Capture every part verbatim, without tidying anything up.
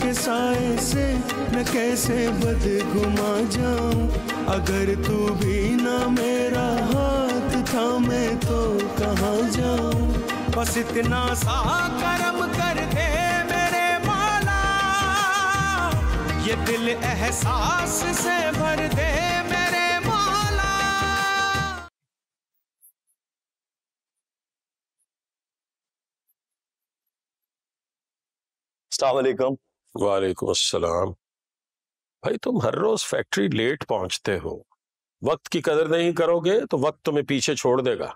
के साए से मैं कैसे बदगुमा जाऊं। अगर तू भी ना मेरा हाथ था मैं तो कहाँ जाऊं। बस इतना सा करम कर दे मेरे माला, ये दिल एहसास से भर दे मेरे माला। अस्सलाम वालेकुम। वालेकुम अस्सलाम। भाई तुम हर रोज फैक्ट्री लेट पहुंचते हो, वक्त की कदर नहीं करोगे तो वक्त तुम्हें पीछे छोड़ देगा।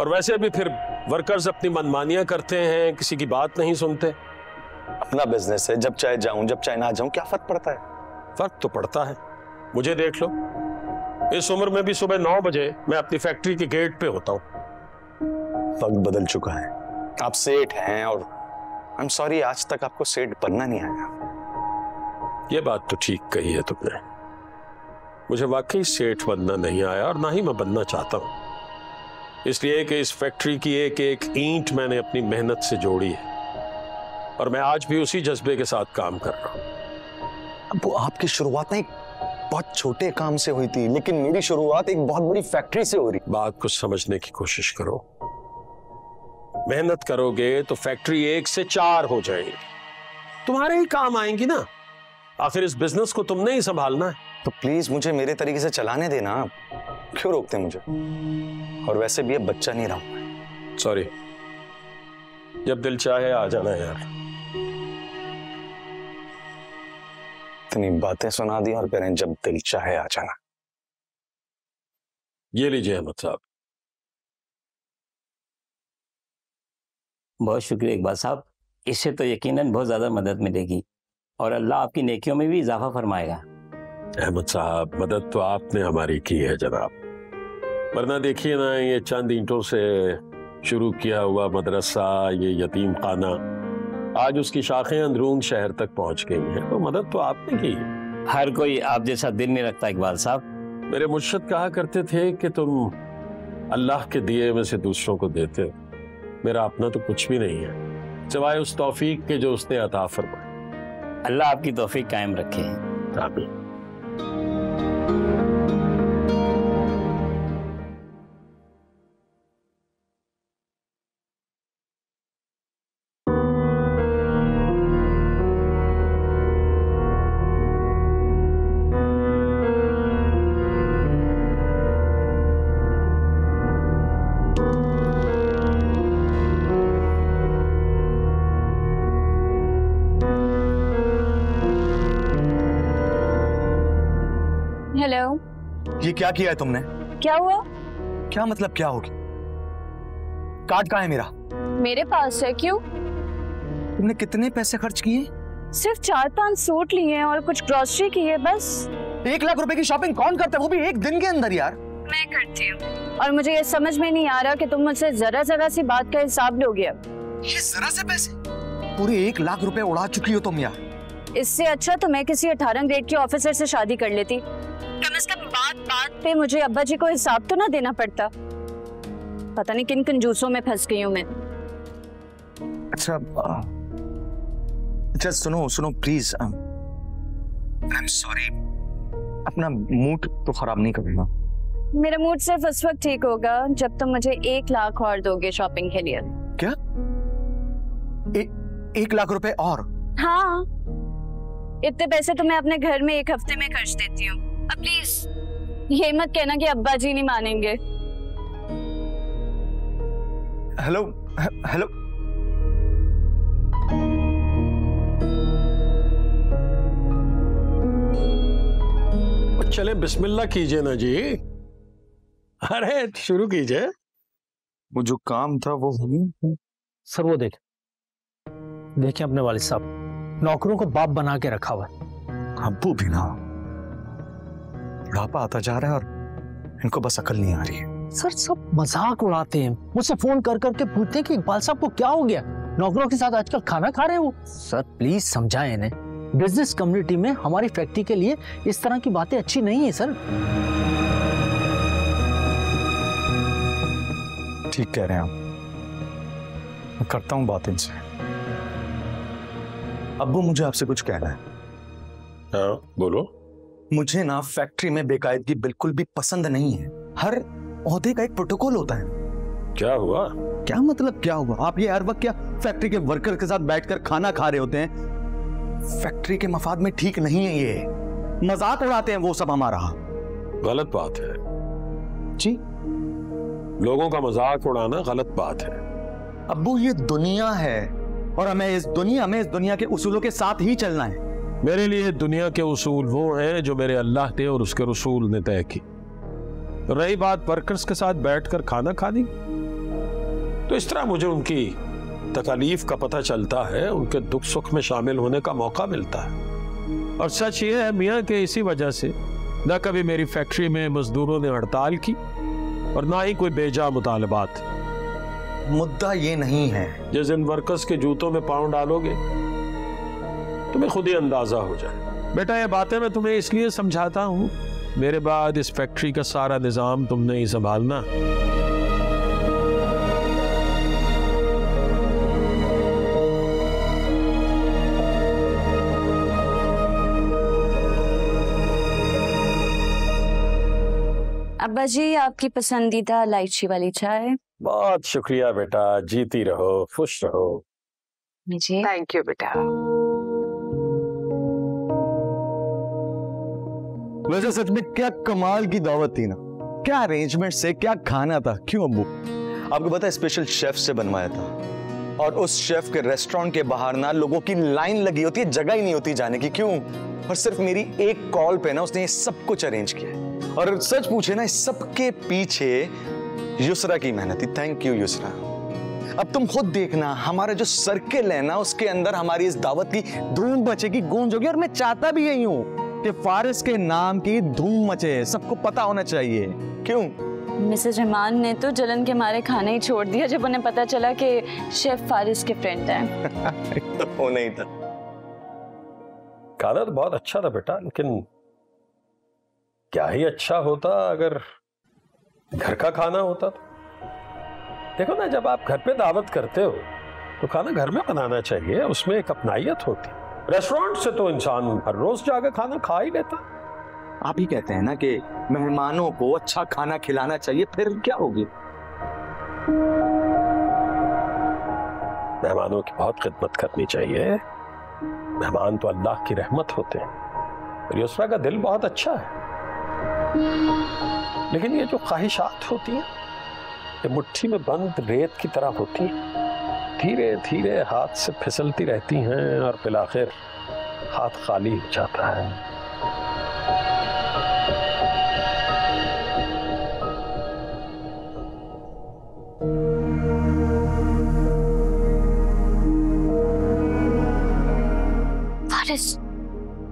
और वैसे भी फिर वर्कर्स अपनी मनमानियां करते हैं, किसी की बात नहीं सुनते। अपना बिजनेस है, जब चाहे जाऊं जब चाहे ना जाऊं क्या फर्क पड़ता है। फर्क तो पड़ता है, मुझे देख लो, इस उम्र में भी सुबह नौ बजे मैं अपनी फैक्ट्री के गेट पे होता हूँ। वक्त बदल चुका है, आप सेठ हैं और आई एम सॉरी आज तक आपको सेठ बनना नहीं आया। ये बात तो ठीक कही है तुमने, मुझे वाकई सेठ बनना नहीं आया और ना ही मैं बनना चाहता हूं, इसलिए कि इस फैक्ट्री की एक एक ईंट मैंने अपनी मेहनत से जोड़ी है और मैं आज भी उसी जज्बे के साथ काम कर रहा हूं। अब वो आपकी शुरुआत ना एक बहुत छोटे काम से हुई थी, लेकिन मेरी शुरुआत एक बहुत बड़ी फैक्ट्री से हो रही। बात को समझने की कोशिश करो, मेहनत करोगे तो फैक्ट्री एक से चार हो जाएगी, तुम्हारे ही काम आएंगी ना। आखिर इस बिजनेस को तुमने ही संभालना है, तो प्लीज मुझे मेरे तरीके से चलाने देना, आप क्यों रोकते मुझे। और वैसे भी अब बच्चा नहीं रहूंगा। सॉरी, जब दिल चाहे आ जाना यार। इतनी बातें सुना दी और कह रहे हैं जब दिल चाहे आ जाना। ये लीजिए अहमद साहब। बहुत शुक्रिया इकबाल साहब, इससे तो यकीनन बहुत ज़्यादा मदद मिलेगी और अल्लाह आपकी नेकियों में भी इजाफा फरमाएगा। अहमद साहब, मदद तो आपने हमारी की है जनाब, वरना देखिए ना, ये चंद ईंटों से शुरू किया हुआ मदरसा, ये यतीम खाना, आज उसकी शाखें अंदरून शहर तक पहुंच गई हैं। तो मदद तो आपने की है। हर कोई आप जैसा दिल नहीं रखता इकबाल साहब। मेरे मुर्शिद कहा करते थे कि तुम अल्लाह के दिए में से दूसरों को देते हो, मेरा अपना तो कुछ भी नहीं है सिवाय उस तौफीक के जो उसने अता फरमाई। अल्लाह आपकी तौफीक कायम रखे। आमीन। ये क्या किया है तुमने? क्या हुआ? क्या मतलब क्या होगी? कार्ड कहाँ है मेरा? मेरे पास है। क्यों? तुमने कितने पैसे खर्च किए? सिर्फ चार पांच सूट लिए हैं और कुछ ग्रोसरी की है बस। एक लाख रुपए की शॉपिंग कौन करता है, वो भी एक दिन के अंदर? यार मैं करती हूँ। और मुझे ये समझ में नहीं आ रहा कि तुम मुझसे जरा जरा सी बात का हिसाब लोगे। अब ये जरा से पैसे? पूरे एक लाख रुपए उड़ा चुकी हो तुम यार। इससे अच्छा तो मैं किसी अठारह ग्रेड के ऑफिसर से शादी कर लेती, कम से कम बात बात पे मुझे अब्बा जी को हिसाब तो ना देना पड़ता। पता नहीं किन कंजूसों में फंस गई हूं मैं। अच्छा अच्छा सुनो सुनो प्लीज, आई एम सॉरी, अपना मूड तो खराब नहीं करना। मेरा मूड सिर्फ उस वक्त ठीक होगा जब तुम तो मुझे एक लाख और दोगे शॉपिंग के लिए। क्या? ए, एक लाख रुपए और? हाँ, इतने पैसे तो मैं अपने घर में एक हफ्ते में खर्च देती हूँ। अब प्लीज ये मत कहना कि अब्बा जी नहीं मानेंगे। हेलो हेलो चले, बिस्मिल्लाह कीजिए ना जी। अरे शुरू कीजिए। वो जो काम था वो हो गया सर। वो देख देखें अपने वालिद साहब, नौकरों को बाप बना के रखा हुआ है। अब्बू भी ना बुढ़ापा आता जा रहा है और इनको बस अकल नहीं आ रही है। सर सब मजाक उड़ाते हैं, मुझसे फोन कर करके पूछते हैं कि इकबाल साहब को क्या हो गया, नौकरों के साथ आजकल खाना खा रहे हो। सर प्लीज समझाएं इन्हें, बिजनेस कम्युनिटी में हमारी फैक्ट्री के लिए इस तरह की बातें अच्छी नहीं है सर। ठीक कह रहे हैं आप, मैं करता हूँ बात इनसे। अब्बू, मुझे आपसे कुछ कहना है। हाँ, बोलो। मुझे ना फैक्ट्री में बेकायदगी बिल्कुल भी पसंद नहीं है। हर ओहदे का एक प्रोटोकॉल होता है। क्या हुआ? क्या मतलब क्या हुआ? आप ये हर वक्त क्या फैक्ट्री के वर्कर के साथ बैठकर खाना खा रहे होते हैं? फैक्ट्री के मफाद में ठीक नहीं है, ये मजाक उड़ाते हैं वो सब हमारा। गलत बात है जी, लोगों का मजाक उड़ाना गलत बात है। अब्बू, ये दुनिया है और हमें इस दुनिया में इस दुनिया के उसूलों के साथ ही चलना है। मेरे लिए दुनिया के उसूल वो हैं जो मेरे अल्लाह ने और उसके रसूल ने तय की। रही बात वर्कर्स के साथ बैठकर खाना खाने, तो इस तरह मुझे उनकी तकलीफ का पता चलता है, उनके दुख सुख में शामिल होने का मौका मिलता है। और सच ये है मियाँ के इसी वजह से ना कभी मेरी फैक्ट्री में मजदूरों ने हड़ताल की और ना ही कोई बेजा मुतालबात। मुद्दा ये नहीं है। जिस दिन वर्कर्स के जूतों में पाँव डालोगे तुम्हें खुद ही अंदाजा हो जाए। बेटा, ये बातें मैं तुम्हें इसलिए समझाता हूँ, मेरे बाद इस फैक्ट्री का सारा निज़ाम तुमने ही संभालना। अब्बा जी, आपकी पसंदीदा इलायची वाली चाय। बहुत शुक्रिया बेटा, जीती रहो, खुश रहो। मुझे थैंक यू बेटा। वैसे सच में क्या कमाल की दावत थी ना, क्या अरेंजमेंट से, क्या खाना था। क्यों अब्बू? आपको पता है, स्पेशल शेफ से बनवाया था और उस शेफ के रेस्टोरेंट के बाहर ना लोगों की लाइन लगी होती है, जगह ही नहीं होती जाने की। क्यों? और सिर्फ मेरी एक कॉल पे ना उसने ये सब कुछ अरेंज किया। और सच पूछे ना, इस सबके पीछे युसरा की मेहनत थी। Thank you Yusra. अब तुम खुद देखना, हमारा जो सर्किल है ना उसके अंदर हमारी इस दावत की धूम बचेगी, गूंज होगी। और मैं चाहता भी यही हूँ कि फारिस के नाम की धूम मचे, सबको पता होना चाहिए। क्यों? मिसेज रहमान ने तो जलन के मारे खाना ही छोड़ दिया जब उन्हें पता चला कि शेफ फारिस के फ्रेंड हैं। तो वो नहीं था। खाना तो बहुत अच्छा था बेटा, लेकिन क्या ही अच्छा होता अगर घर का खाना होता तो। देखो ना, जब आप घर पे दावत करते हो तो खाना घर में बनाना चाहिए, उसमें एक अपनाइत होती। रेस्टोरेंट से तो इंसान हर रोज जाकर खाना खा ही लेता। आप ही कहते हैं ना कि मेहमानों को अच्छा खाना खिलाना चाहिए, फिर क्या होगी? मेहमानों की बहुत खिदमत करनी चाहिए, मेहमान तो अल्लाह की रहमत होते हैं। युसरा का दिल बहुत अच्छा है, लेकिन ये जो ख्वाहिशात होती हैं ये मुट्ठी में बंद रेत की तरह होती है, धीरे धीरे हाथ से फिसलती रहती हैं और फिर आखिर हाथ खाली हो जाता है।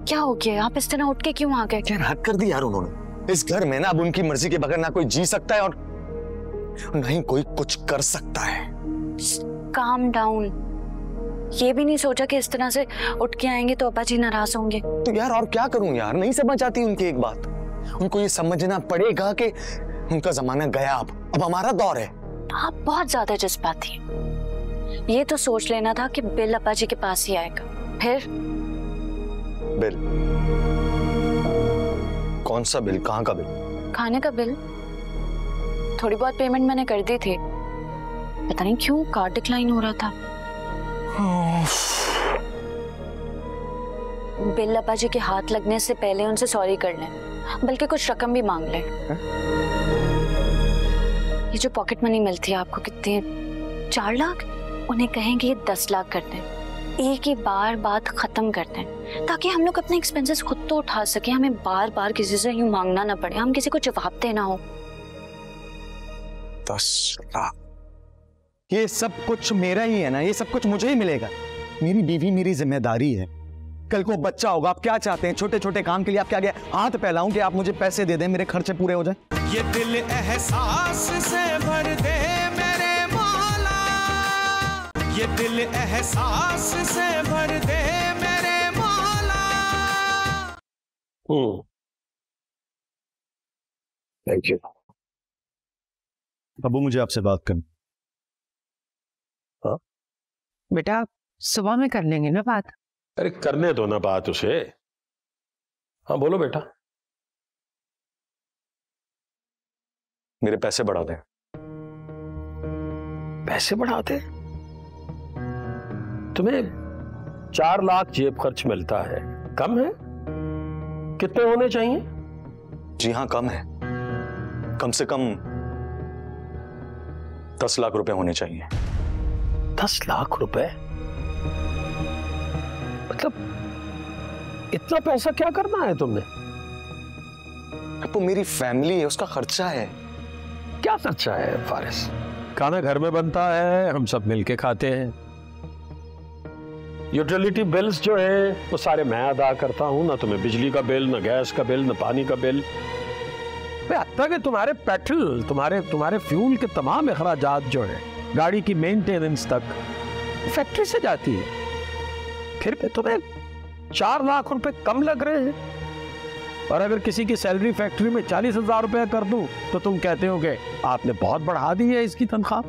क्या हो गया? आप इस तरह उठ के क्यों आ गए? क्या हद कर दी यार उन्होंने। इस घर में ना अब उनकी मर्जी के बगैर ना कोई जी सकता है और ना ही कोई कुछ कर सकता है। Calm down. ये भी नहीं सोचा कि इस तरह से उठ के आएंगे तो अब्बा जी नाराज होंगे। तो यार और क्या करूं यार, नहीं समझ आती उनकी एक बात। उनको ये समझना पड़ेगा कि उनका जमाना गया, अब अब हमारा दौर है। आप बहुत ज्यादा जज्बाती हैं। ये तो सोच लेना था कि बिल अब्बा जी के पास ही आएगा। फिर बिल? कौन सा बिल? कहाँ का बिल? खाने का बिल। थोड़ी बहुत पेमेंट मैंने कर दी थी, पता नहीं क्यों कार्ड डिक्लाइन हो रहा था। बिल अब्बा जी के हाथ लगने से पहले उनसे सॉरी कर लें, बल्कि कुछ रकम भी मांग लें। ये जो पॉकेट मनी मिलती है आपको, कितने? चार लाख। उन्हें कहेंगे ये दस लाख कर दें, एक ही बार बात खत्म करते हैं, ताकि हम लोग अपने एक्सपेंसेस खुद तो उठा सके, हमें बार बार किसी से यूं मांगना ना पड़े, हम किसी को जवाब देना हो। दस लाख। ये सब कुछ मेरा ही है ना, ये सब कुछ मुझे ही मिलेगा। मेरी बीवी मेरी जिम्मेदारी है, कल को बच्चा होगा। आप क्या चाहते हैं? छोटे छोटे काम के लिए आप क्या गया हाथ फैलाऊं कि आप मुझे पैसे दे दें, मेरे खर्चे पूरे हो जाए। ये दिल एहसास से भर दे मेरे मौला, ये दिल एहसास से भर दे मेरे मौला। हम्म, थैंक यू। अबू, मुझे आपसे बात करनी। हाँ बेटा, सुबह में कर लेंगे ना बात। अरे करने दो ना बात उसे। हाँ बोलो बेटा। मेरे पैसे बढ़ा दे। पैसे बढ़ा दे? तुम्हें चार लाख जेब खर्च मिलता है, कम है? कितने होने चाहिए? जी हाँ कम है, कम से कम दस लाख रुपए होने चाहिए। दस लाख रुपए? मतलब इतना पैसा क्या करना है तुमने? वो मेरी फैमिली है, उसका खर्चा है। क्या खर्चा है फारिस? खाना घर में बनता है, हम सब मिलके खाते हैं। यूटिलिटी बिल्स जो है वो सारे मैं अदा करता हूँ, ना तुम्हें बिजली का बिल, ना गैस का बिल, ना पानी का बिल। हत्ता कि तुम्हारे पेट्रोल, तुम्हारे तुम्हारे फ्यूल के तमाम अखराजात जो है, गाड़ी की मेंटेनेंस तक फैक्ट्री से जाती है। फिर पे तुम्हें चार लाख रुपए कम लग रहे हैं। और अगर किसी की सैलरी फैक्ट्री में चालीस हजार रुपया कर दूं तो तुम कहते हो कि आपने बहुत बढ़ा दी है इसकी तनख्वाह।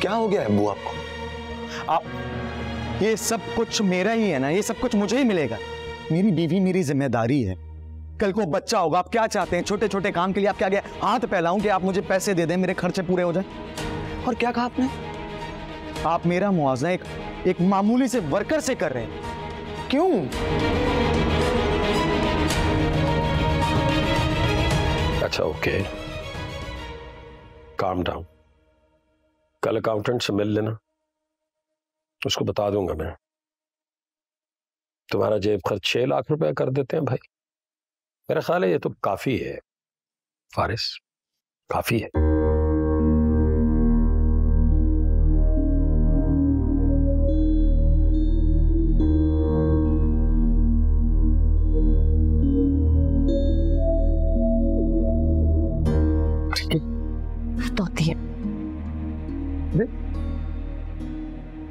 क्या हो गया अब्बू आपको? आप ये सब कुछ मेरा ही है ना, ये सब कुछ मुझे ही मिलेगा। मेरी बीवी मेरी जिम्मेदारी है, कल को बच्चा होगा। आप क्या चाहते हैं? छोटे छोटे काम के लिए आप क्या गया हाथ फैलाऊं कि आप मुझे पैसे दे दें, मेरे खर्चे पूरे हो जाए। और क्या कहा आपने? आप मेरा मुआवजा एक एक मामूली से वर्कर से कर रहे हैं। क्यों? अच्छा ओके, काम डाउन। कल अकाउंटेंट से मिल लेना, उसको बता दूंगा मैं। तुम्हारा जेब खर्च छह लाख रुपया कर देते हैं भाई। मेरा ख्याल है ये तो काफी है फारिस, काफी है। तो होती है दे?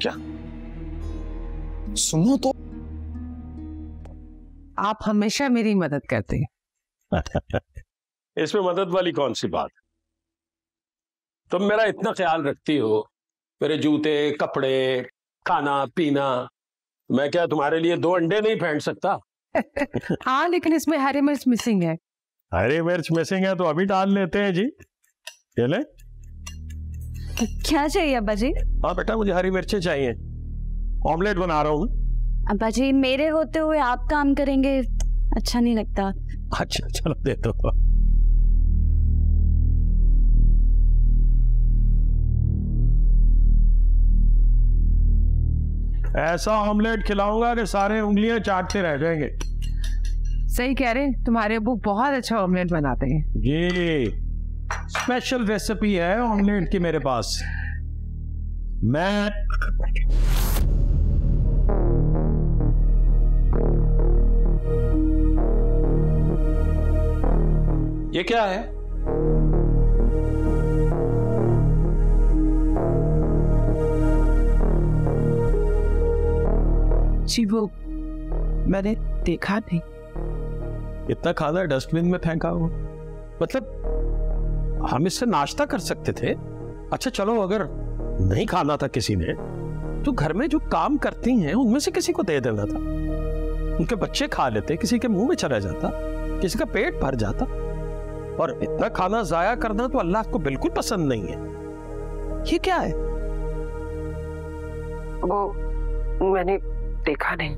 क्या सुनो तो, आप हमेशा मेरी मदद करते हैं। इसमें मदद वाली कौन सी बात? तुम मेरा इतना ख्याल रखती हो, मेरे जूते, कपड़े, खाना पीना। मैं क्या तुम्हारे लिए दो अंडे नहीं फेंक सकता? हाँ लेकिन इसमें हरी मिर्च मिसिंग है। हरी मिर्च मिसिंग है तो अभी डाल लेते हैं जी। ये ले। क्या चाहिए अब्बा जी? हाँ बेटा मुझे हरी मिर्चें चाहिए, ऑमलेट बना रहा हूँ। अब्बा जी मेरे होते हुए आप काम करेंगे, अच्छा नहीं लगता। अच्छा चलो दे दो। ऐसा ऑमलेट खिलाऊंगा कि सारे उंगलियां चाटते रह जाएंगे। सही कह रहे हैं, तुम्हारे अब्बू बहुत अच्छा ऑमलेट बनाते हैं। जी स्पेशल रेसिपी है ऑमलेट की मेरे पास। मैं ये क्या है? जी वो मैंने देखा नहीं। इतना खाना डस्टबिन में फेंका हुआ, मतलब हम इससे नाश्ता कर सकते थे। अच्छा चलो अगर नहीं खाना था किसी ने तो घर में जो काम करती हैं उनमें से किसी को दे देना था। उनके बच्चे खा लेते, किसी के मुंह में चला जाता, किसी का पेट भर जाता। और इतना खाना जाया करना तो अल्लाह को बिल्कुल पसंद नहीं है। ये क्या है? वो मैंने देखा नहीं।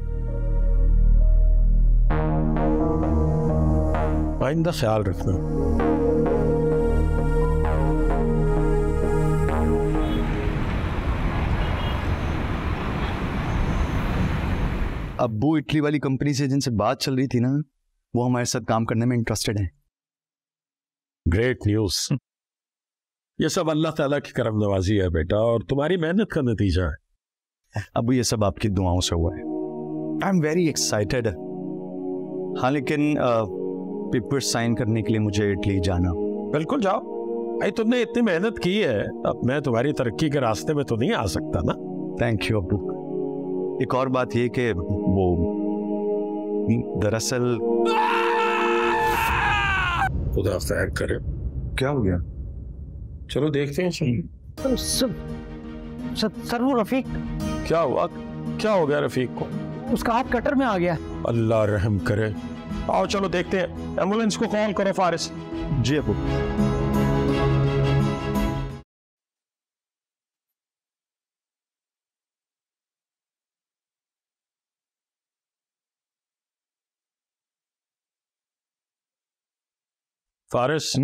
आइंदा ख्याल रखना। अब्बू इटली वाली कंपनी से जिनसे बात चल रही थी ना, वो हमारे साथ काम करने में इंटरेस्टेड हैं। Great news. ये सब अल्लाह ताला की करम नवाजी है बेटा, और तुम्हारी मेहनत का नतीजा है। अब ये सब आपकी दुआओं से हुआ है। I am very excited. हाँ लेकिन पेपर साइन करने के लिए मुझे इटली जाना। बिल्कुल जाओ भाई, तुमने इतनी मेहनत की है, अब मैं तुम्हारी तरक्की के रास्ते में तो नहीं आ सकता ना। थैंक यू अब्बू। एक और बात ये कि वो दरअसल खुदा खैर करे। क्या हो गया? चलो देखते हैं। सर, सर, सर वो रफीक। क्या हुआ? क्या हो गया रफीक को? उसका हाथ कटर में आ गया। अल्लाह रहम करे। आओ चलो देखते हैं, एम्बुलेंस को कॉल करो फारिस। जी अपू। फारिस,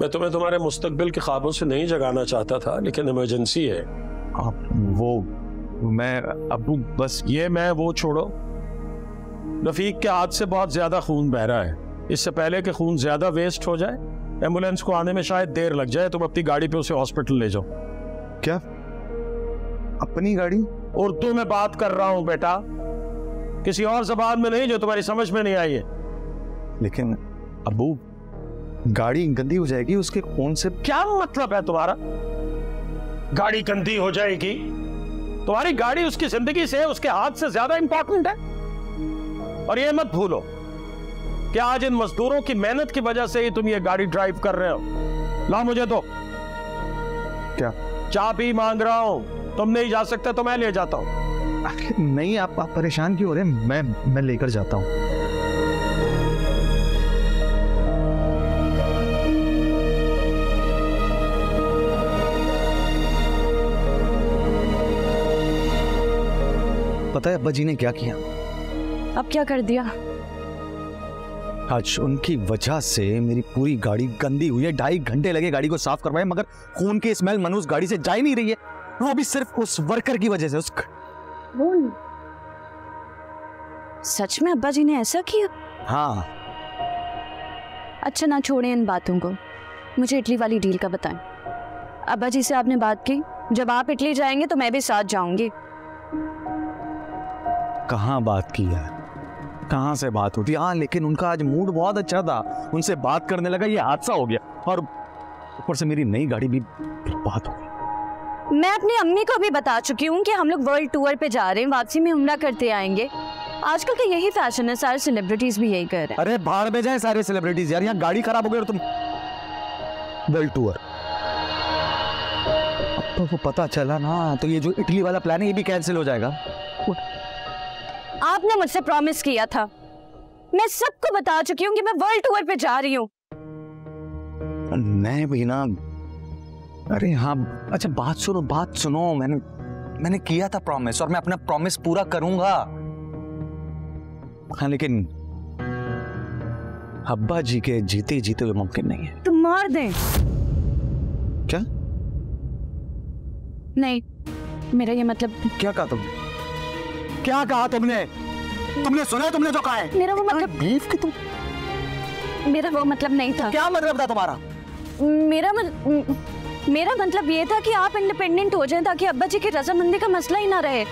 मैं तुम्हें तुम्हारे मुस्तकबिल के ख्वाबों से नहीं जगाना चाहता था, लेकिन इमरजेंसी है। आप वो मैं अबू बस ये मैं वो छोड़ो, रफीक के हाथ से बहुत ज़्यादा खून बह रहा है। इससे पहले कि खून ज़्यादा वेस्ट हो जाए, एम्बुलेंस को आने में शायद देर लग जाए। तुम अपनी गाड़ी पे उसे हॉस्पिटल ले जाओ। क्या अपनी गाड़ी? उर्दू में बात कर रहा हूँ बेटा, किसी और जबान में नहीं जो तुम्हारी समझ में नहीं आई है। लेकिन अबू गाड़ी गंदी हो जाएगी उसके खून से। क्या मतलब है तुम्हारा, गाड़ी गंदी हो जाएगी? तुम्हारी गाड़ी उसकी जिंदगी से, उसके हाथ से ज्यादा इंपॉर्टेंट है। और ये मत भूलो कि आज इन मजदूरों की मेहनत की वजह से ही तुम ये गाड़ी ड्राइव कर रहे हो। ला मुझे दो। क्या चाबी मांग रहा हूं? तुम नहीं जा सकते तो मैं ले जाता हूं। नहीं, आप, आप परेशान क्यों हो रहे हैं? मैं मैं लेकर जाता हूं। पता है अब्बा जी ने क्या किया? अब क्या कर दिया? आज उनकी वजह से मेरी पूरी गाड़ी गंदी हुई है। ढाई घंटे लगे गाड़ी को साफ करवाए, मगर खून की स्मेल मनोज गाड़ी से जा ही नहीं रही है। वो भी सिर्फ उस वर्कर की वजह से। उस सच में अब्बा जी ने ऐसा किया? हाँ। अच्छा ना छोड़ें इन बातों को, मुझे इटली वाली डील का बताएं। अब्बा जी से आपने बात की? जब आप इटली जाएंगे तो मैं भी साथ जाऊंगी। कहाँ बात की यार, कहाँ से बात होती? हाँ, लेकिन उनका आज मूड बहुत अच्छा था, उनसे बात करने लगा, ये हादसा हो गया और ऊपर से मेरी नई गाड़ी भी बात हो गई। मैं अपनी अम्मी को भी बता चुकी हूँ कि हम लोग वर्ल्ड टूर पे जा रहे हैं, वापसी में उम्रा करते आएंगे। आजकल का यही फैशन है, सारे सेलिब्रिटीज भी यही कर रहे हैं। अरे बाहर में जाए सारे सेलिब्रिटीज यार, यहाँ गाड़ी खराब हो गई और तुम वर्ल्ड टूर। अब तो वो पता चला ना, तो ये जो इटली वाला प्लान है ये भी कैंसिल हो जाएगा। आपने मुझसे प्रॉमिस किया था, मैं सबको बता चुकी हूँ कि मैं वर्ल्ड टूर पे जा रही हूँ। नहीं बीना, अरे हाँ अच्छा बात सुनो, बात सुनो, मैंने मैंने किया था प्रॉमिस और मैं अपना प्रॉमिस पूरा करूंगा। हाँ, लेकिन अब्बा जी के जीते जीते हुए मुमकिन नहीं है। तुम मार दें क्या? नहीं, मेरा ये मतलब। क्या कहा तुमने? क्या कहा तुमने? तुमने सुना है तुमने जो कहा है? मेरा वो मतलब बीफ कि तुम। मेरा वो मतलब नहीं था। क्या मतलब था तुम्हारा? मेरा मत... मेरा मतलब ये था कि आप इंडिपेंडेंट हो जाएं ताकि अब्बा जी की रजामंदी का मसला ही ना रहे।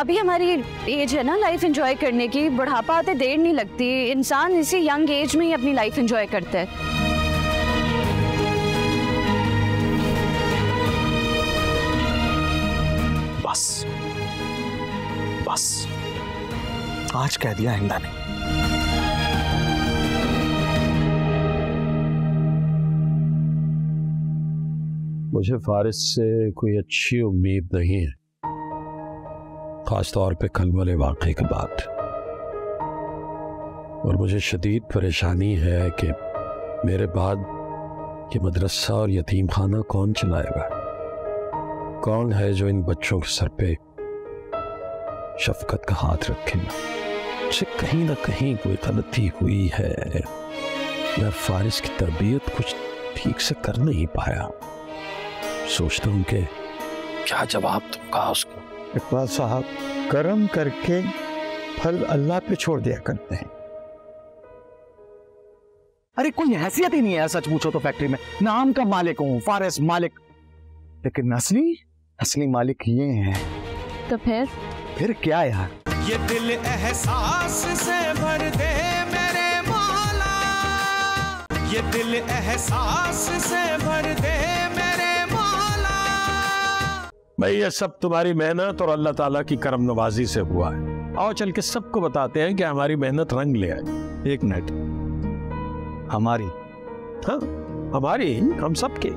अभी हमारी एज है ना लाइफ एंजॉय करने की, बुढ़ापा आते देर नहीं लगती, इंसान इसी यंग एज में ही अपनी लाइफ एंजॉय करता है। बस बस आज कह दिया हिंदा ने। मुझे फारिस से कोई अच्छी उम्मीद नहीं है, खासतौर पे कल वाले वाक़े के बाद। और मुझे शदीद परेशानी है कि मेरे बाद ये मदरसा और यतीम खाना कौन चलाएगा? कौन है जो इन बच्चों के सर पे शफकत का हाथ रखेगा? से कहीं ना कहीं कोई गलती हुई है। मैं फारिस की तरबियत कुछ ठीक से कर नहीं पाया। सोचता हूँ कि क्या जवाब तुम कहा उसको। इकबाल साहब, कर्म करके फल अल्लाह पे छोड़ दिया करते हैं। अरे कोई हैसियत ही नहीं है, सच पूछो तो फैक्ट्री में नाम का मालिक हूँ फारिस मालिक, लेकिन असली असली मालिक ये हैं। तो फिर फिर क्या यार? ये दिल एहसास से भर दे मेरे मौला, ये दिल एहसास से भर दे मेरे मौला। भाई ये सब तुम्हारी मेहनत और अल्लाह ताला की करम नवाजी से हुआ है। आओ चल के सबको बताते हैं कि हमारी मेहनत रंग ले आई। एक मिनट, हमारी? हाँ हमारी, हम सबके।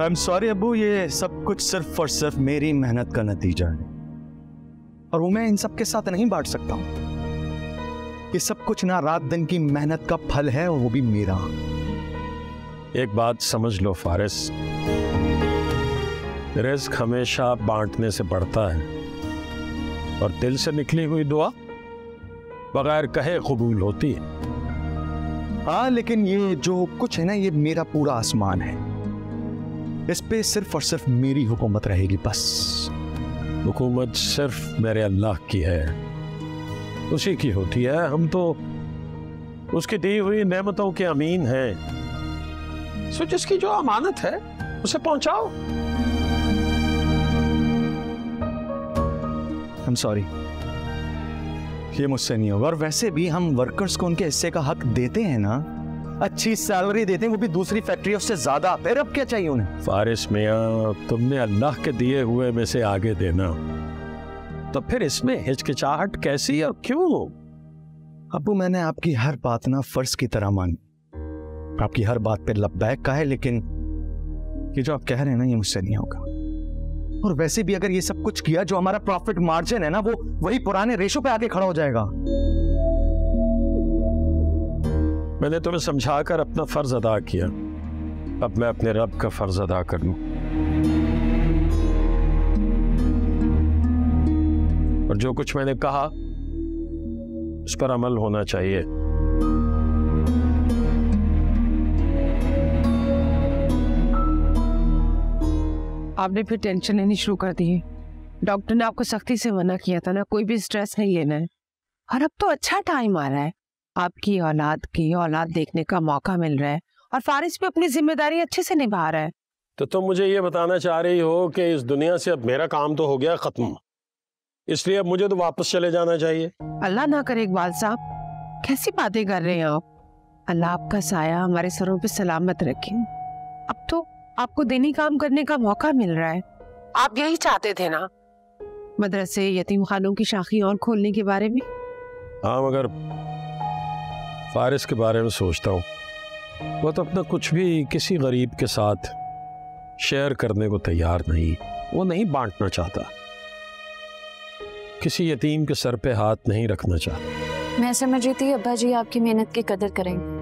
आई एम सॉरी अबू, ये सब कुछ सिर्फ और सिर्फ मेरी मेहनत का नतीजा है और वो मैं इन सब के साथ नहीं बांट सकता हूं। ये सब कुछ ना रात दिन की मेहनत का फल है और वो भी मेरा। एक बात समझ लो फारिस, रिस्क हमेशा बांटने से बढ़ता है और दिल से निकली हुई दुआ बगैर कहे कबूल होती है। हाँ, लेकिन ये जो कुछ है ना, ये मेरा पूरा आसमान है, इस पे सिर्फ और सिर्फ मेरी हुकूमत रहेगी। बस हुकूमत सिर्फ मेरे अल्लाह की है, उसी की होती है। हम तो उसकी दी हुई नेमतों के अमीन हैं, सो जिसकी जो अमानत है उसे पहुंचाओ। आई एम सॉरी, ये मुझसे नहीं होगा। और वैसे भी हम वर्कर्स को उनके हिस्से का हक देते हैं ना, अच्छी सैलरी देते हैं, वो भी दूसरी फैक्ट्रियों से ज्यादा। फिर अब क्या चाहिए उन्हें? फारिस मियां, तुमने अल्लाह के दिए हुए में से आगे देना, तो फिर इसमें हिचकिचाहट कैसी और क्यों? अबू, मैंने आपकी हर बात ना फर्ज की तरह मानी, आपकी हर बात पे लब्बैक कहा है, लेकिन ये जो आप कह रहे हैं ना, ये मुझसे नहीं होगा। और वैसे भी अगर ये सब कुछ किया, जो हमारा प्रॉफिट मार्जिन है ना, वो वही पुराने रेशो पे आके खड़ा हो जाएगा। मैंने तुम्हें समझाकर अपना फर्ज अदा किया, अब मैं अपने रब का फर्ज अदा कर लूं। और जो कुछ मैंने कहा उस पर अमल होना चाहिए। आपने फिर टेंशन लेनी शुरू कर दी है। डॉक्टर ने आपको सख्ती से मना किया था ना, कोई भी स्ट्रेस नहीं लेना है। और अब तो अच्छा टाइम आ रहा है, आपकी औलाद की औलाद देखने का मौका मिल रहा है और फारिस भी अपनी जिम्मेदारी अच्छे से निभा रहा है। तो तुम तो मुझे ये बताना चाह रही हो कि इस दुनिया से अब मेरा काम तो हो गया खत्म, इसलिए अब मुझे तो वापस चले जाना चाहिए? अल्लाह ना करे इकबाल साहब, कैसी बातें कर रहे हैं आप। अल्लाह आपका साया हमारे सरों पर सलामत रखे। अब तो आपको दैनिक काम करने का मौका मिल रहा है, आप यही चाहते थे ना, मदरसे यतीम खानों की शाखी और खोलने के बारे में। हाँ, मगर फारिस के बारे में सोचता हूँ, वो तो अपना कुछ भी किसी गरीब के साथ शेयर करने को तैयार नहीं, वो नहीं बांटना चाहता, किसी यतीम के सर पे हाथ नहीं रखना चाहता। मैं समझी थी अब्बा जी आपकी मेहनत की कदर करेंगे,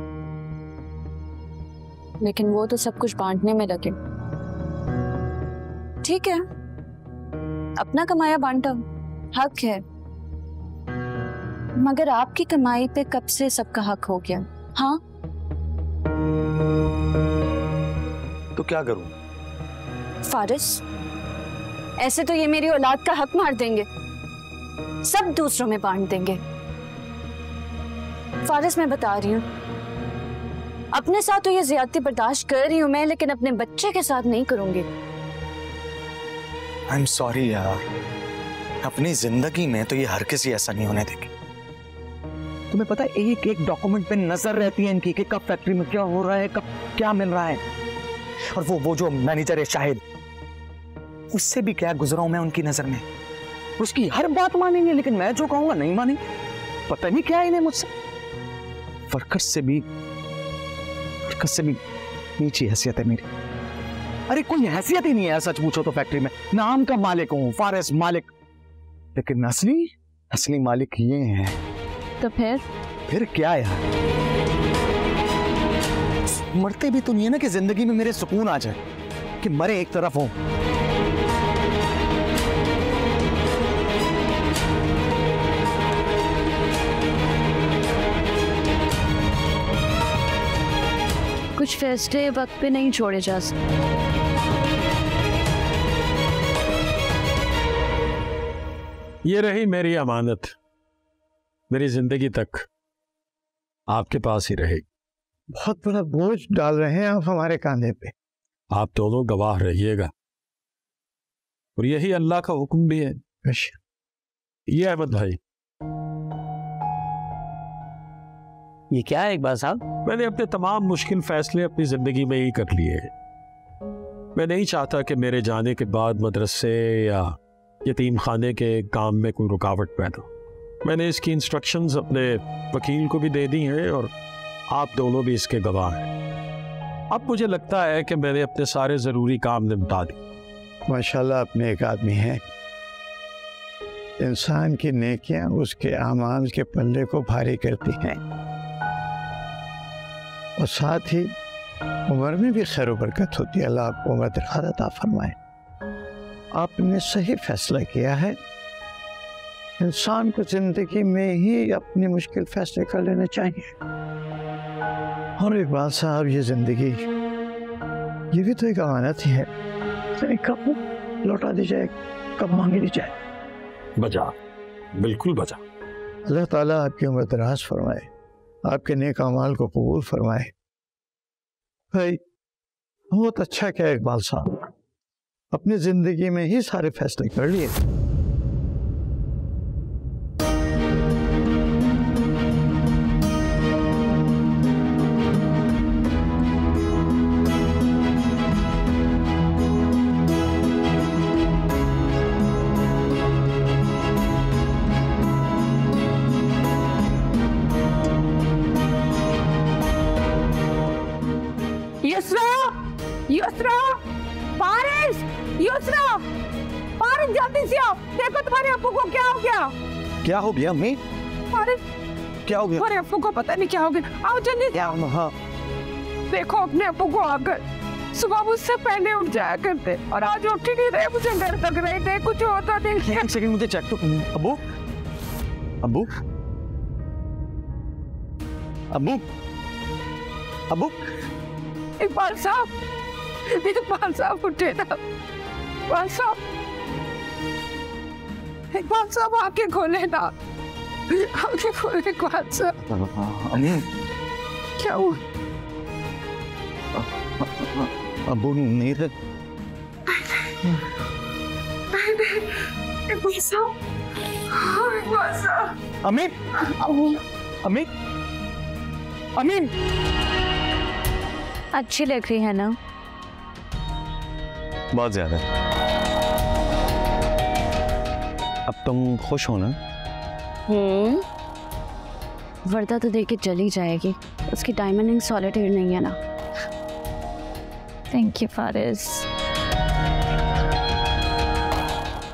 लेकिन वो तो सब कुछ बांटने में लगे। ठीक है, अपना कमाया बांटा, हक है, मगर आपकी कमाई पे कब से सबका हक हो गया? हाँ, तो क्या करूं? फारिस, ऐसे तो ये मेरी औलाद का हक मार देंगे, सब दूसरों में बांट देंगे। फारिस, मैं बता रही हूँ, अपने साथ तो ये ज्यादती बर्दाश्त कर रही हूँ मैं, लेकिन अपने बच्चे के साथ नहीं करूंगी। आई एम सॉरी यार, अपनी जिंदगी में तो ये हर किसी ऐसा नहीं होने देगी। तुम्हें पता है, एक एक डॉक्यूमेंट पे नजर रहती है इनकी कि कब फैक्ट्री में क्या हो रहा है, कब क्या मिल रहा है। और वो वो जो मैनेजर है शाहिद, उससे भी क्या गुजरा हूं मैं उनकी नजर में। उसकी हर बात मानेंगे, लेकिन मैं जो कहूंगा नहीं मानेंगे। पता नहीं क्या इन्हें मुझसे वर्कर्स से भी से भी नीची हैसियत है मेरी। अरे कोई हैसियत ही नहीं है, सच पूछो तो फैक्ट्री में नाम का मालिक हूं, फारिस मालिक, लेकिन असली असली मालिक ये हैं। तो फिर फिर क्या यार, मरते भी तो नहीं है ना कि जिंदगी में मेरे सुकून आ जाए, कि मरे एक तरफ हो। कुछ फैसले वक्त पे नहीं छोड़े जा सकते। ये रही मेरी अमानत, मेरी जिंदगी तक आपके पास ही रहेगी। बहुत बड़ा बोझ डाल रहे हैं आप हमारे कांधे पे। आप दोनों गवाह रहिएगा, और यही अल्लाह का हुक्म भी है। ये अहमद भाई, ये क्या है इकबाल साहब? मैंने अपने तमाम मुश्किल फैसले अपनी जिंदगी में ही कर लिए हैं। मैं नहीं चाहता कि मेरे जाने के बाद मदरसे या यतीम खाने के काम में कोई रुकावट पैदा हो। मैंने इसकी इंस्ट्रक्शंस अपने वकील को भी दे दी हैं और आप दोनों भी इसके गवाह हैं। अब मुझे लगता है कि मैंने अपने सारे ज़रूरी काम निपटा दिए। माशाल्लाह अपने एक आदमी हैं। इंसान की नेकियां उसके अमाल के पल्ले को भारी करती हैं और साथ ही उम्र में भी खैर बरकत होती है। अल्लाह आपको उम्र दराज़ अता फरमाए। आपने सही फैसला किया है। इंसान को ज़िंदगी में ही अपने मुश्किल फैसले कर लेने चाहिए। और इकबाल साहब, ये ज़िंदगी ये भी तो एक अमानत ही है। कब लौटा दी जाए, कब मांगी दी जाए। बजा, बिल्कुल बजा। अल्लाह ताला आपकी उम्र दराज फरमाए, आपके नेक अमाल को कबूल फरमाए। भाई बहुत अच्छा क्या इकबाल साहब, अपनी ज़िंदगी में ही सारे फैसले कर लिए। क्या हो गया अम्मी? क्या हो गया? अरे अब्बू को पता नहीं क्या हो गया। आओ जल्दी से। हाँ। देखो अपने अब्बू को आकर सुबह मुझसे पहले उठ जाया करते और आज उठ ही नहीं रहे। मुझे डर लग रही है कुछ होता देखिए। एक सेकंड मुझे चेक तो। अब्बू अब्बू अब्बू अब्बू इकबाल साहब, इकबाल साहब उठे ना। इकबाल साहब, इकबाल साहब आके खोले ना, आके खोले इकबाल साहब। क्या हुआ? अबू नहीं थे। इकबाल साहब, इकबाल साहब। अमीन, अमीन, अमीन। अच्छी लग रही है ना? बहुत ज्यादा। अब तुम खुश हो ना? हम्म। वर्दा तो देख के चली जाएगी, उसकी डायमंडिंग सॉलिटेड नहीं है ना। Thank you Faris.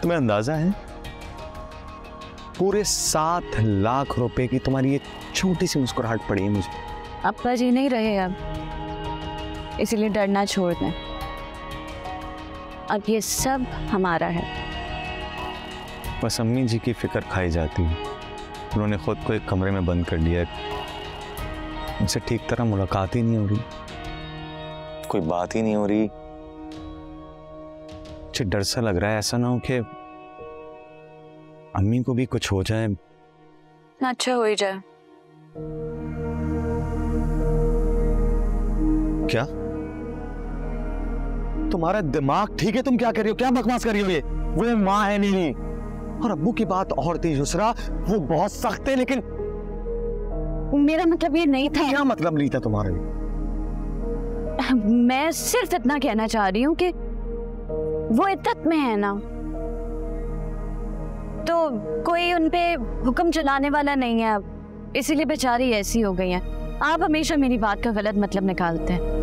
तुम्हें अंदाजा है पूरे सात लाख रुपए की तुम्हारी ये छोटी सी मुस्कुराहट पड़ी है मुझे। अब्बा जी नहीं रहे अब, इसीलिए डरना छोड़ दें। अब ये सब हमारा है। बस अम्मी जी की फिक्र खाई जाती है। उन्होंने खुद को एक कमरे में बंद कर लिया है, उनसे ठीक तरह मुलाकात ही नहीं हो रही, कोई बात ही नहीं हो रही। मुझे डर सा लग रहा है, ऐसा ना हो कि अम्मी को भी कुछ हो जाए। अच्छा हो ही जाए। क्या तुम्हारा दिमाग ठीक है? तुम क्या कर रही हो? क्या बकवास कर रही हो? ये वो माँ है नहीं, नहीं। और अब्बू की बात और थी युसरा, वो बहुत सख्त है। लेकिन मेरा मतलब ये नहीं था। क्या मतलब नहीं था तुम्हारे लिए? मैं सिर्फ इतना कहना चाह रही हूँ कि वो इद्दत में है ना, तो कोई उनपे हुक्म चलाने वाला नहीं है अब, इसीलिए बेचारी ऐसी हो गई है। आप हमेशा मेरी बात का गलत मतलब निकालते हैं।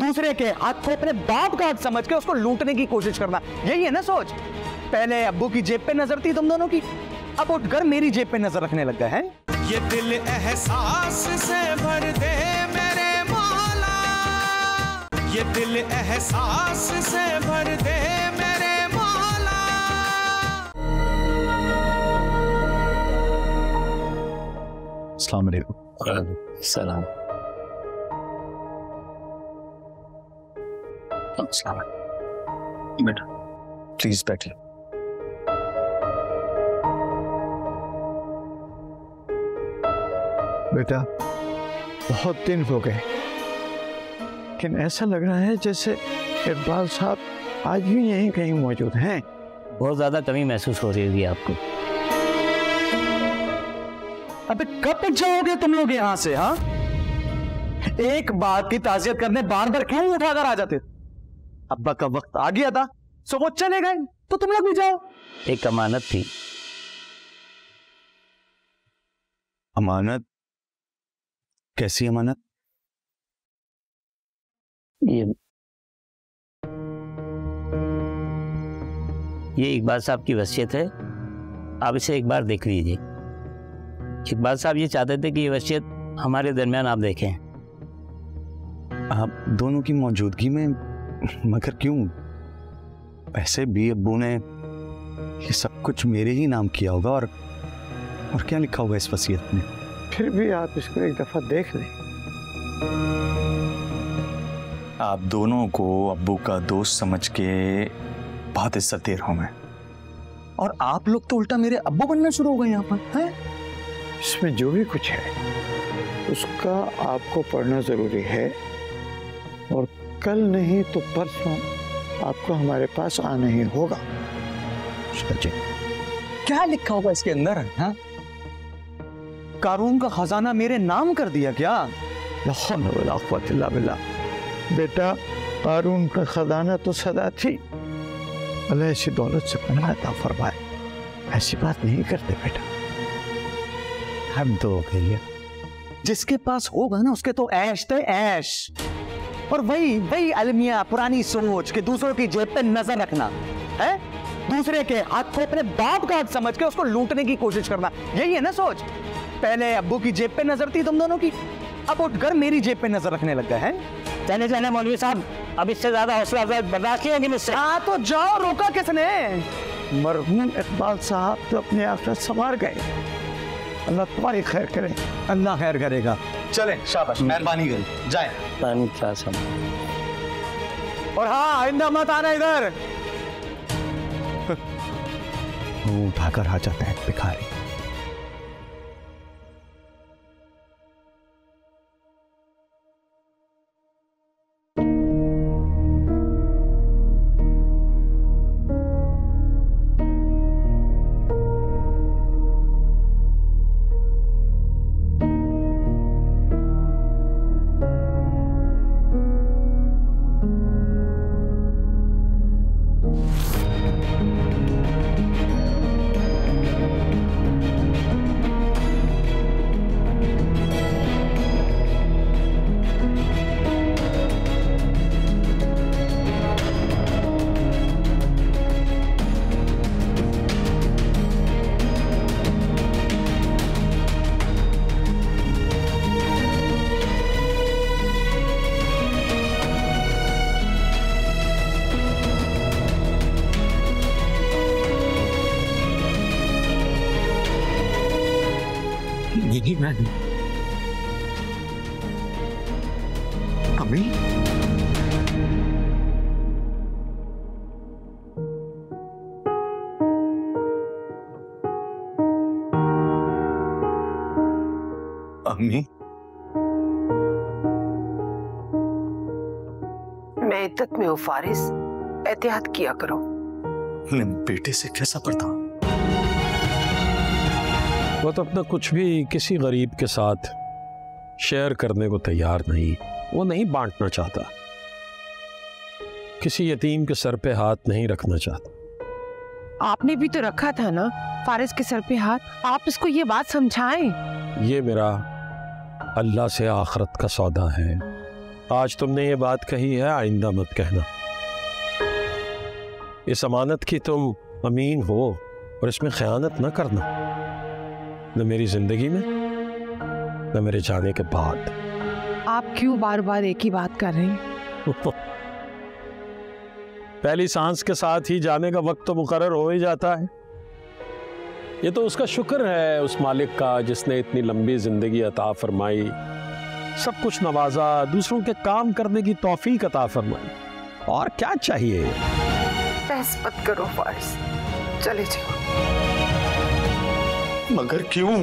दूसरे के हाथ से अपने बाप का हाथ समझ के उसको लूटने की कोशिश करना, यही है ना सोच। पहले अब्बू की जेब पे नजर थी तुम दोनों की, अब उठकर मेरी जेब पे नजर रखने लग गए हैं। ये दिल एहसास से भर दे मेरे मौला, ये दिल एहसास से भर दे मेरे मौला। अस्सलाम वालेकुम। सलाम। अस्सलाम वालेकुम। बेटा प्लीज बैठिए। बेटा बहुत दिन हो गए, लेकिन ऐसा लग रहा है जैसे इकबाल साहब आज भी यहीं कहीं मौजूद हैं। बहुत ज्यादा कमी महसूस हो रही होगी आपको। अबे कब तक जाओगे तुम लोग यहाँ से? हाँ, एक बात की ताज़ियत करने बार बार क्यों उठाकर आ जाते? अब्बा का वक्त आ गया था सो वो चले गए, तो तुम लोग भी जाओ। एक अमानत थी। अमानत? कैसी अमानत? ये ये इकबाल साहब की वसीयत है, आप इसे एक बार देख लीजिए। इकबाल साहब ये चाहते थे कि ये वसीयत हमारे दरमियान आप देखें। आप दोनों की मौजूदगी में, मगर क्यों? ऐसे भी अब्बू ने ये सब कुछ मेरे ही नाम किया होगा, और और क्या लिखा होगा इस वसीयत में? फिर भी आप इसको एक दफ़ा देख लें। आप दोनों को अब्बू का दोस्त समझ के बहुत इज्जत दे रहा हूँ मैं, और आप लोग तो उल्टा मेरे अब्बू बनना शुरू हो गए यहाँ पर, हैं? इसमें जो भी कुछ है उसका आपको पढ़ना ज़रूरी है, और कल नहीं तो परसों आपको हमारे पास आना ही होगा। क्या लिखा होगा इसके अंदर? हाँ? कारून का खजाना मेरे नाम कर दिया क्या? बेटा, कारून का खजाना तो सदा थी, अल्लाह ऐसी दौलत से पना अता फरमाए। ऐसी बात नहीं करते बेटा, हम तो गए। जिसके पास होगा ना उसके तो ऐश थे ऐश, और वही वही अलमिया पुरानी सोच के दूसरों की जेब पे नजर रखना है, दूसरे के हाथ को अपने बाप का हाथ समझ के उसको लूटने की कोशिश करना, यही है ना सोच। पहले अब्बू की जेब पे नजर थी तुम दोनों की, अब उठकर मेरी जेब पे नजर रखने लग गए हैं। चले जाने मौलवी साहब, अब इससे ज्यादा हौसला अफजाई बर्दाश्त नहीं होगी मुझसे। हाँ तो जाओ, रोका किसने? मरहूम इकबाल साहब तो अपने आप संवार गए। अल्लाह तुम्हारी खैर करे। अल्लाह खैर करेगा। चले, शाबाश, मेहरबानी करें, जाए। और हाँ, आइंदा मत आना इधर। उठाकर आ जाता है भिखारी। अभी अम्मी, मैं इद्दत में हूँ फारिस, एहतियात किया करो। मैं बेटे से कैसा पड़ता हूँ? वो तो अपना कुछ भी किसी गरीब के साथ शेयर करने को तैयार नहीं, वो नहीं बांटना चाहता, किसी यतीम के सर पे हाथ नहीं रखना चाहता। आपने भी तो रखा था ना फारिस के सर पे हाथ, आप इसको ये बात समझाएं। ये मेरा अल्लाह से आखरत का सौदा है। आज तुमने ये बात कही है, आइंदा मत कहना। इस अमानत की तुम अमीन हो, और इसमें खयानत ना करना, न मेरी जिंदगी में न मेरे जाने के बाद। आप क्यों बार बार एक ही बात कर रहे हैं? पहली सांस के साथ ही जाने का वक्त तो मुकर्रर हो ही जाता है। ये तो उसका शुक्र है उस मालिक का जिसने इतनी लंबी जिंदगी अता फरमाई, सब कुछ नवाजा, दूसरों के काम करने की तौफीक अता फरमाई, और क्या चाहिए। बहस मत करो फारिस, चले जाओ। मगर क्यों?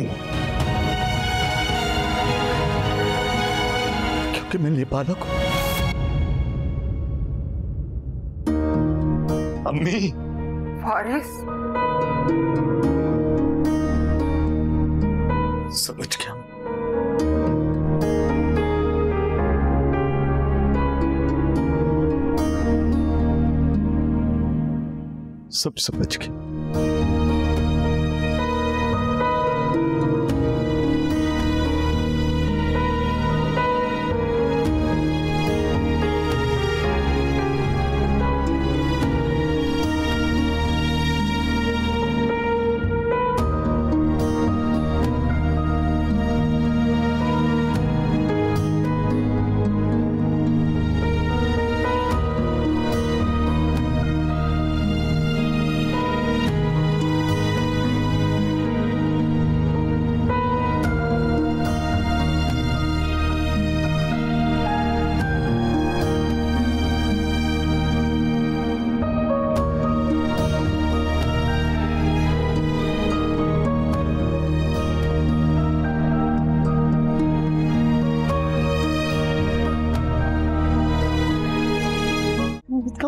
क्योंकि मैं नाबालिग हूं। अम्मी। फारिस। समझ गया। सब समझ गया।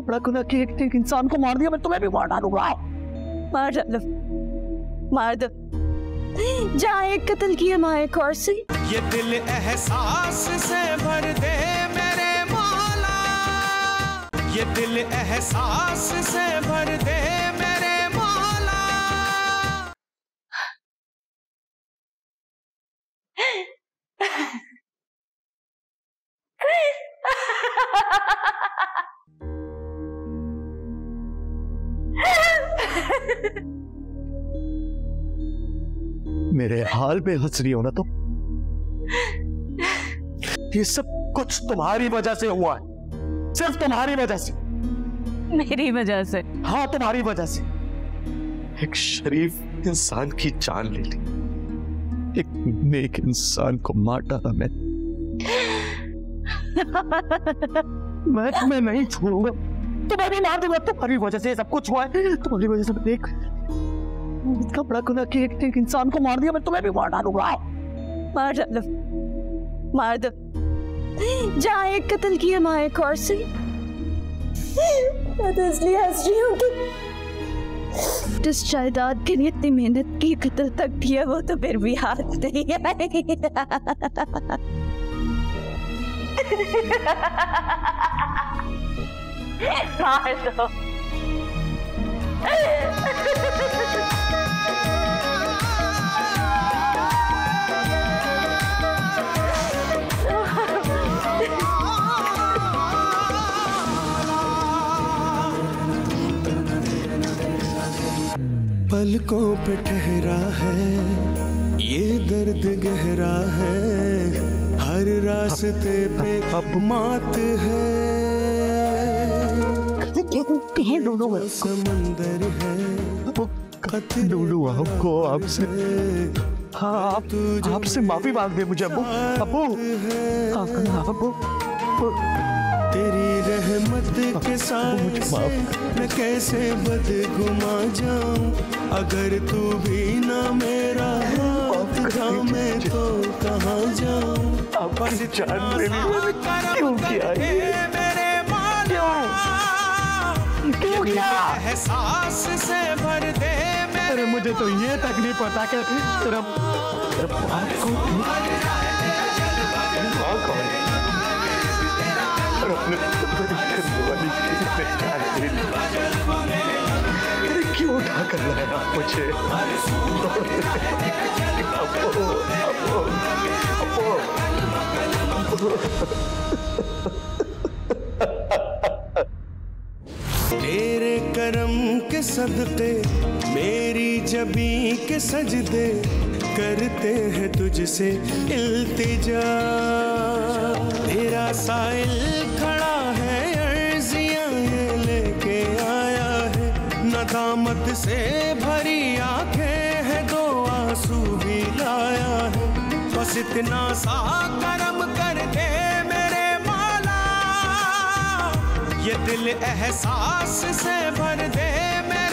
बड़ा गुना कि एक इंसान को मार दिया, मैं तुम्हें भी मार डालूंगा। मार डालो, मार दो, जहाँ एक कत्ल किया वहाँ एक और से। ये दिल एहसास से भर दे मेरे मौला, ये दिल एहसास से भर दे मेरे मौला। मेरे हाल पे हंस रही हो ना तुम? ये सब कुछ तुम्हारी वजह से हुआ है, सिर्फ तुम्हारी वजह से। मेरी वजह से? हाँ, तुम्हारी वजह से। एक शरीफ इंसान की जान ले ली, एक नेक इंसान को मार डाला मैंने। मैं तुम्हें नहीं छोड़ूंगा, तुम्हारी मार दूंगा। तुम्हारी वजह से सब कुछ हुआ है, तुम्हारी वजह से। देख, इतना बड़ा गुना कि एक, एक इंसान को मार दिया, मैं तुम्हें भी मार डालूंगा। मार डालो, मार दो, जहाँ एक कत्ल किया वहाँ एक और से। मैं तो इसलिए हंस रही हूँ कि जिस जायदाद के लिए इतनी मेहनत की, कत्ल तक किया, वो तो फिर भी हाथ नहीं आई। मार दो। पलकों पे ठहरा है ये दर्द गहरा है, हर रास्ते पे अपमात है। समंदर है डूडू, आपको आपसे हाँ आपसे माफी मांग दे मुझे। अबू अबू अबू तेरी रहमत के साथ मैं कैसे बदगुमा जाऊं, अगर तू भी ना मेरा हाथ थामे तो कहाँ जाऊं। अपनी जान ले ली, क्यों किया ये? एहसास से भर दे मेरे। अरे मुझे तो ये तक नहीं पता कि तेरा क्यों उठा कर लाया मुझे? तेरे करम के सदके मेरी जबी के सजदे करते हैं तुझसे इल्तिजा। तेरा साइल खड़ा है अर्जियां ये लेके आया है, नदामत से भरी आंखें है, दो आंसू भी लाया है। बस इतना सा करम कर दे मेरे माला, ये दिल एहसास से भर दे मैं।